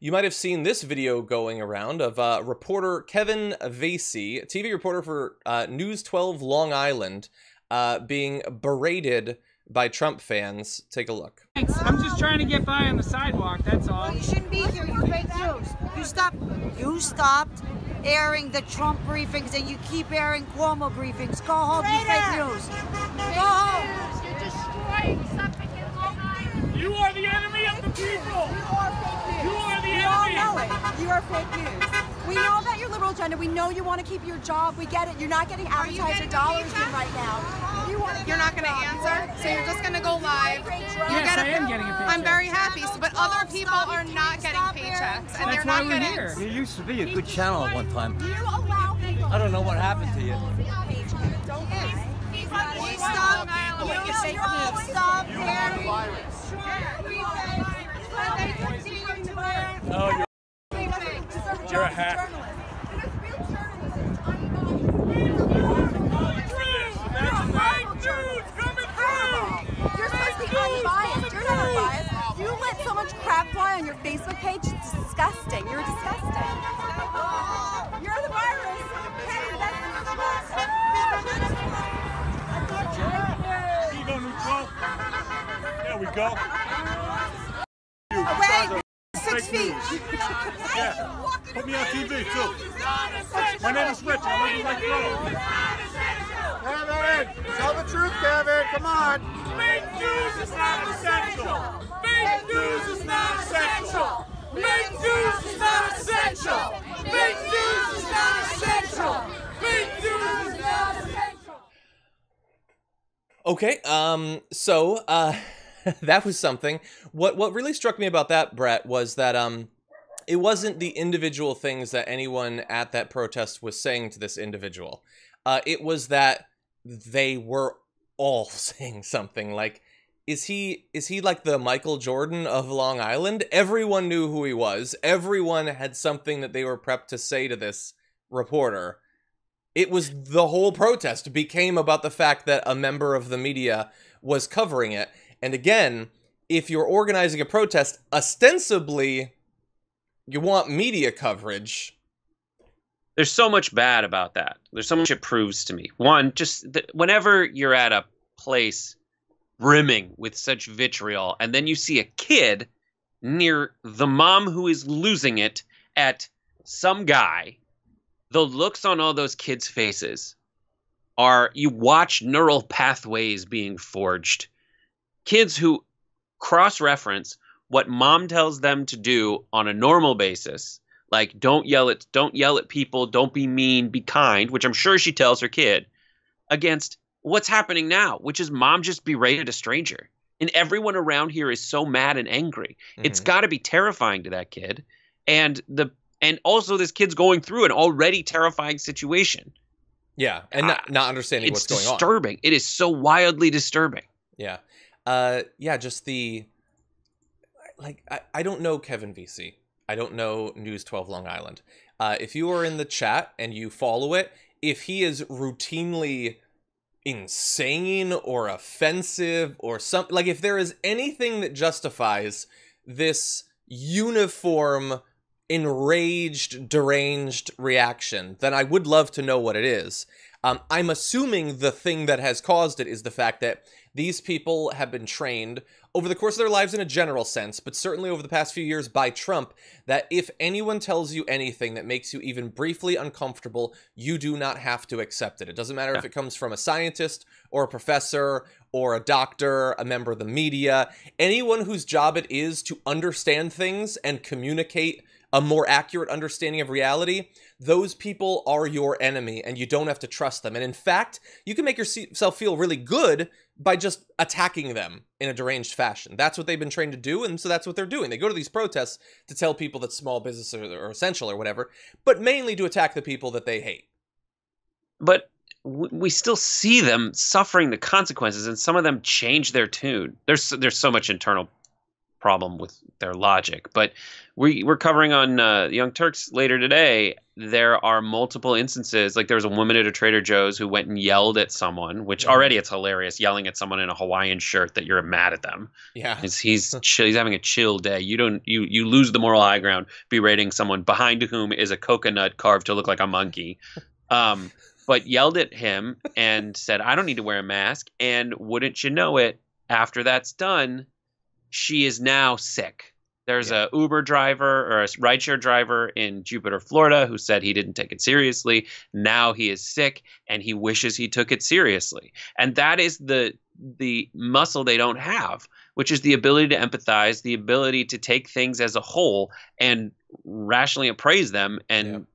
You might have seen this video going around of reporter Kevin Vesey, TV reporter for News 12 Long Island, being berated by Trump fans. Take a look. Thanks. I'm just trying to get by on the sidewalk, that's all. Well, you shouldn't be here, you fake news. You stopped airing the Trump briefings and you keep airing Cuomo briefings. Go home, Trader. You fake news. Go home. You're destroying something in Long Island. You are the enemy of the people. You are fake news. You are the enemy. We all know it. You are fake news. We know about your liberal agenda. We know you want to keep your job. We get it. You're not getting advertiser dollars in right now. You're not going to answer, so you're just going to go live. Yes, I am getting a paycheck. I'm very happy, but other people are not getting paychecks, and they're not going to. You used to be a good channel at one time. I don't know what happened to you. Stop. You're a hack. You're supposed to be unbiased. You're not unbiased. You let so much crap fly on your Facebook page. It's disgusting. You're disgusting. You're the virus. Kevin, that's the virus. Here you go, neutral. There we go. Away. 6 feet. Yeah. Put me on TV, too. My name is Richard. I look like Kevin, tell the truth, Kevin. Come on. Fake news is not essential. Fake news is not essential. Fake news is not essential. Fake news is not essential. Fake news is not essential. Okay, that was something. What really struck me about that, Brett, was that it wasn't the individual things that anyone at that protest was saying to this individual. It was that they were all saying something like, is he like the Michael Jordan of Long Island? Everyone knew who he was. Everyone had something that they were prepped to say to this reporter. It was the whole protest became about the fact that a member of the media was covering it. And again, if you're organizing a protest, ostensibly, you want media coverage. There's so much bad about that. There's so much it proves to me. One, just whenever you're at a place brimming with such vitriol, and then you see a kid near the mom who is losing it at some guy, the looks on all those kids' faces are, you watch neural pathways being forged. Kids who cross-reference what mom tells them to do on a normal basis, like don't yell at people, don't be mean, be kind, which I'm sure she tells her kid, against what's happening now, which is mom just berated a stranger. And everyone around here is so mad and angry. Mm-hmm. It's got to be terrifying to that kid. And also this kid's going through an already terrifying situation. Yeah, and not understanding what's going on. It's disturbing. It is so wildly disturbing. Yeah. Just the, like, I don't know Kevin Vesey. I don't know News 12 Long Island. If you are in the chat and you follow it, if he is routinely insane or offensive or something, like if there is anything that justifies this uniform, enraged, deranged reaction, then I would love to know what it is. I'm assuming the thing that has caused it is the fact that these people have been trained over the course of their lives in a general sense, but certainly over the past few years by Trump, that if anyone tells you anything that makes you even briefly uncomfortable, you do not have to accept it. It doesn't matter if it comes from a scientist or a professor or a doctor, a member of the media, anyone whose job it is to understand things and communicate a more accurate understanding of reality, those people are your enemy and you don't have to trust them. And in fact, you can make yourself feel really good by just attacking them in a deranged fashion. That's what they've been trained to do, and so that's what they're doing. They go to these protests to tell people that small businesses are essential or whatever, but mainly to attack the people that they hate. But we still see them suffering the consequences, and some of them change their tune. There's so much internal problem with their logic. But we're covering on Young Turks later today. There are multiple instances. Like there was a woman at a Trader Joe's who went and yelled at someone, which already it's hilarious, yelling at someone in a Hawaiian shirt that you're mad at them. Yeah, he's having a chill day. You lose the moral high ground berating someone behind whom is a coconut carved to look like a monkey. But yelled at him and said, I don't need to wear a mask. And wouldn't you know it, after that's done, she is now sick. There's a Uber driver or a rideshare driver in Jupiter, Florida, who said he didn't take it seriously. Now he is sick and he wishes he took it seriously. And that is the muscle they don't have, which is the ability to empathize, the ability to take things as a whole and rationally appraise them and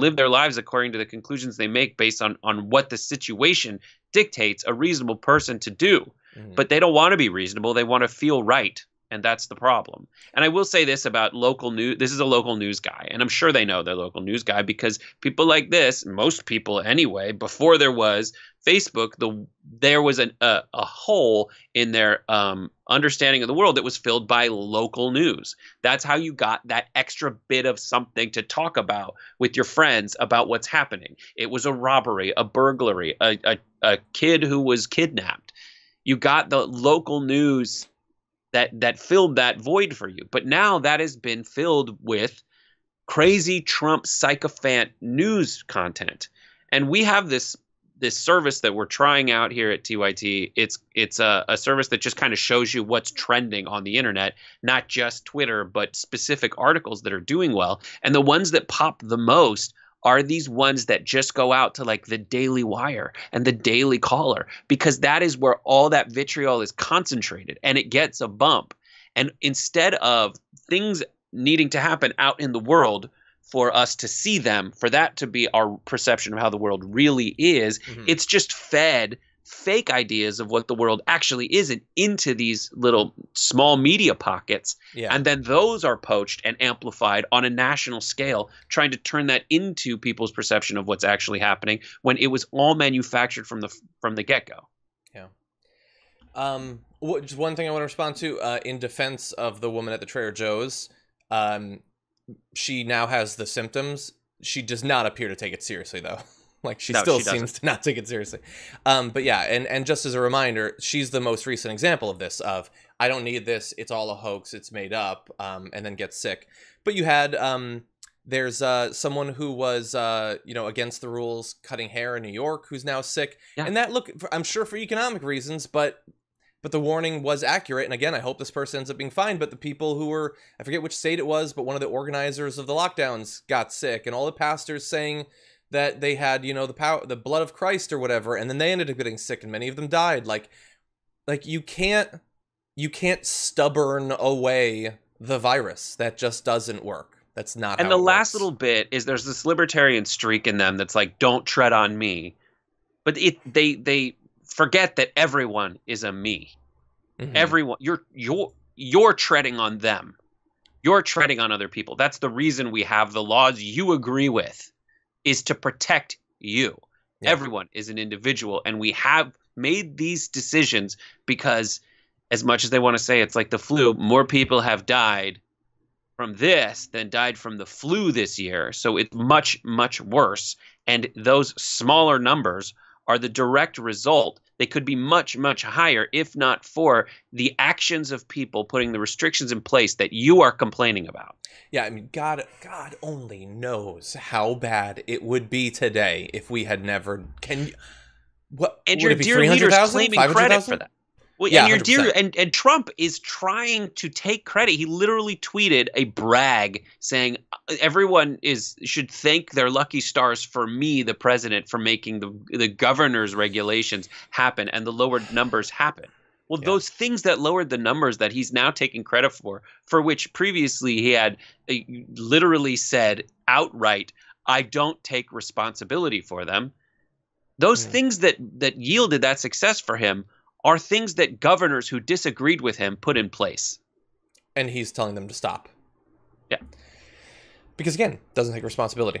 live their lives according to the conclusions they make based on what the situation dictates a reasonable person to do. Mm-hmm. But they don't want to be reasonable. They want to feel right. And that's the problem. And I will say this about local news. This is a local news guy. And I'm sure they know their local news guy because people like this, most people anyway, before there was Facebook, there was a hole in their understanding of the world that was filled by local news. That's how you got that extra bit of something to talk about with your friends about what's happening. It was a robbery, a burglary, a kid who was kidnapped. You got the local news that filled that void for you. But now that has been filled with crazy Trump sycophant news content. And we have this service that we're trying out here at TYT. It's a service that just kind of shows you what's trending on the internet, not just Twitter, but specific articles that are doing well. And the ones that pop the most are these ones that just go out to like the Daily Wire and the Daily Caller, because that is where all that vitriol is concentrated and it gets a bump. And instead of things needing to happen out in the world for us to see them, for that to be our perception of how the world really is, it's just fed fake ideas of what the world actually isn't into these little small media pockets. Yeah. And then those are poached and amplified on a national scale, trying to turn that into people's perception of what's actually happening when it was all manufactured from the get-go. Yeah. Just one thing I want to respond to, in defense of the woman at the Trader Joe's, she now has the symptoms. She does not appear to take it seriously though. Like she seems to not take it seriously. But yeah, and just as a reminder, she's the most recent example of this, of I don't need this, it's all a hoax, it's made up, and then gets sick. But you had, there's someone who was, against the rules, cutting hair in New York, who's now sick. Yeah. And that, look, I'm sure for economic reasons, but the warning was accurate. And again, I hope this person ends up being fine. But the people who were, I forget which state it was, but one of the organizers of the lockdowns got sick, and all the pastors saying that they had, the power, the blood of Christ or whatever, and then they ended up getting sick and many of them died. Like you can't stubborn away the virus. That just doesn't work. That's not how it works. And the last little bit is there's this libertarian streak in them that's like, don't tread on me. But they forget that everyone is a me. Mm-hmm. Everyone, you're treading on them. You're treading on other people. That's the reason we have the laws you agree with, is to protect you. Yeah. Everyone is an individual, and we have made these decisions because, as much as they want to say it's like the flu, more people have died from this than died from the flu this year. So it's much, much worse. And those smaller numbers are the direct result. They could be much, much higher if not for the actions of people putting the restrictions in place that you are complaining about. Yeah, I mean, God only knows how bad it would be today if we had never. And your dear leaders claiming credit for that. Well, yeah, and your 100%. And Trump is trying to take credit. He literally tweeted a brag saying everyone should thank their lucky stars for me, the president, for making the governor's regulations happen and the lowered numbers happen. Well, those things that lowered the numbers that he's now taking credit for which previously he had literally said outright, I don't take responsibility for them. Those things that yielded that success for him are things that governors who disagreed with him put in place. And he's telling them to stop. Yeah. Because again, doesn't take responsibility.